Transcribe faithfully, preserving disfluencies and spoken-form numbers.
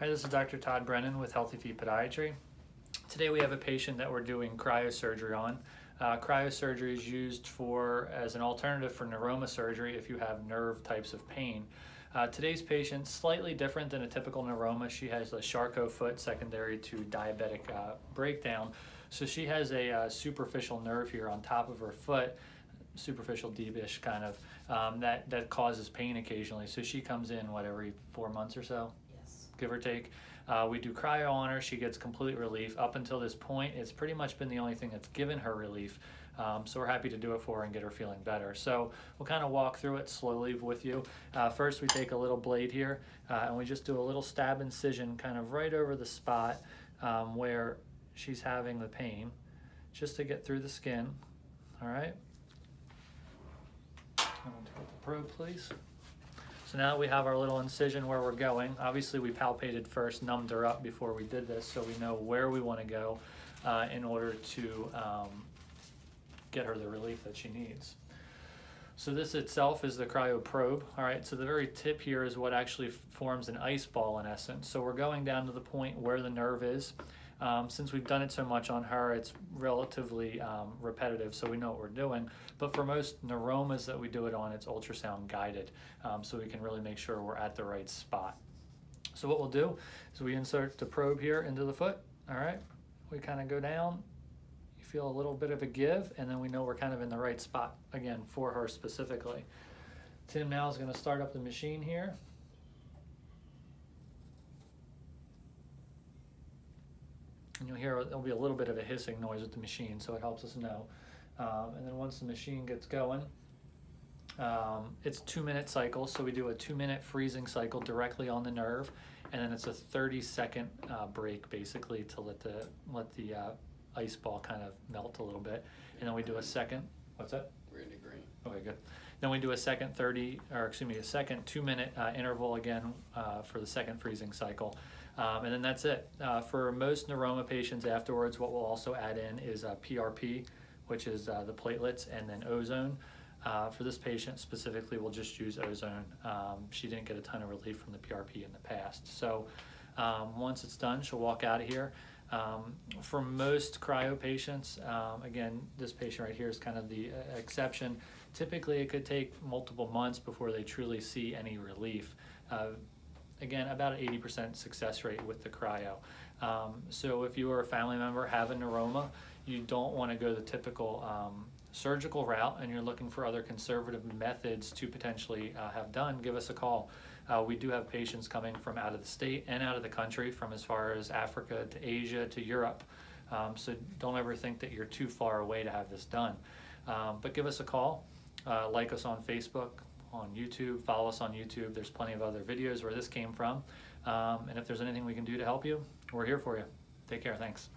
Hi, this is Doctor Todd Brennan with Healthy Feet Podiatry. Today we have a patient that we're doing cryosurgery on. Uh, cryosurgery is used for as an alternative for neuroma surgery if you have nerve types of pain. Uh, today's patient, slightly different than a typical neuroma. She has a Charcot foot secondary to diabetic uh, breakdown. So she has a uh, superficial nerve here on top of her foot, superficial deep-ish kind of, um, that, that causes pain occasionally. So she comes in, what, every four months or so? Give or take. Uh, we do cryo on her. She gets complete relief. Up until this point, it's pretty much been the only thing that's given her relief. Um, so we're happy to do it for her and get her feeling better. So we'll kind of walk through it slowly with you. Uh, first, we take a little blade here uh, and we just do a little stab incision kind of right over the spot um, where she's having the pain, just to get through the skin. All right. I'm going to take the probe, please. So now that we have our little incision where we're going, obviously we palpated first, numbed her up before we did this, so we know where we want to go uh, in order to um, get her the relief that she needs. So this itself is the cryoprobe. All right, so the very tip here is what actually forms an ice ball in essence. So we're going down to the point where the nerve is. Um, since we've done it so much on her, it's relatively um, repetitive, so we know what we're doing. But for most neuromas that we do it on, it's ultrasound guided, um, so we can really make sure we're at the right spot. So what we'll do is we insert the probe here into the foot. All right, we kind of go down, you feel a little bit of a give, and then we know we're kind of in the right spot, again, for her specifically. Tim now is going to start up the machine here. And you'll hear there'll be a little bit of a hissing noise with the machine, so it helps us know. Um, and then once the machine gets going, um, it's two-minute cycle, so we do a two-minute freezing cycle directly on the nerve, and then it's a thirty-second uh, break basically to let the let the uh, ice ball kind of melt a little bit, and then we do a second. What's that? We're into green. Okay, good. Then we do a second thirty, or excuse me, a second two-minute uh, interval again uh, for the second freezing cycle. Um, and then that's it. Uh, for most neuroma patients afterwards, what we'll also add in is uh, P R P, which is uh, the platelets, and then ozone. Uh, for this patient specifically, we'll just use ozone. Um, she didn't get a ton of relief from the P R P in the past. So um, once it's done, she'll walk out of here. Um, for most cryo patients, um, again, this patient right here is kind of the uh, exception. Typically, it could take multiple months before they truly see any relief. Uh, Again, about an eighty percent success rate with the cryo. Um, so if you or a family member have a neuroma, you don't want to go the typical um, surgical route and you're looking for other conservative methods to potentially uh, have done, give us a call. Uh, we do have patients coming from out of the state and out of the country, from as far as Africa to Asia to Europe. Um, so don't ever think that you're too far away to have this done. Um, but give us a call, uh, like us on Facebook, on YouTube, follow us on YouTube. There's plenty of other videos where this came from. Um, and if there's anything we can do to help you, we're here for you. Take care. Thanks.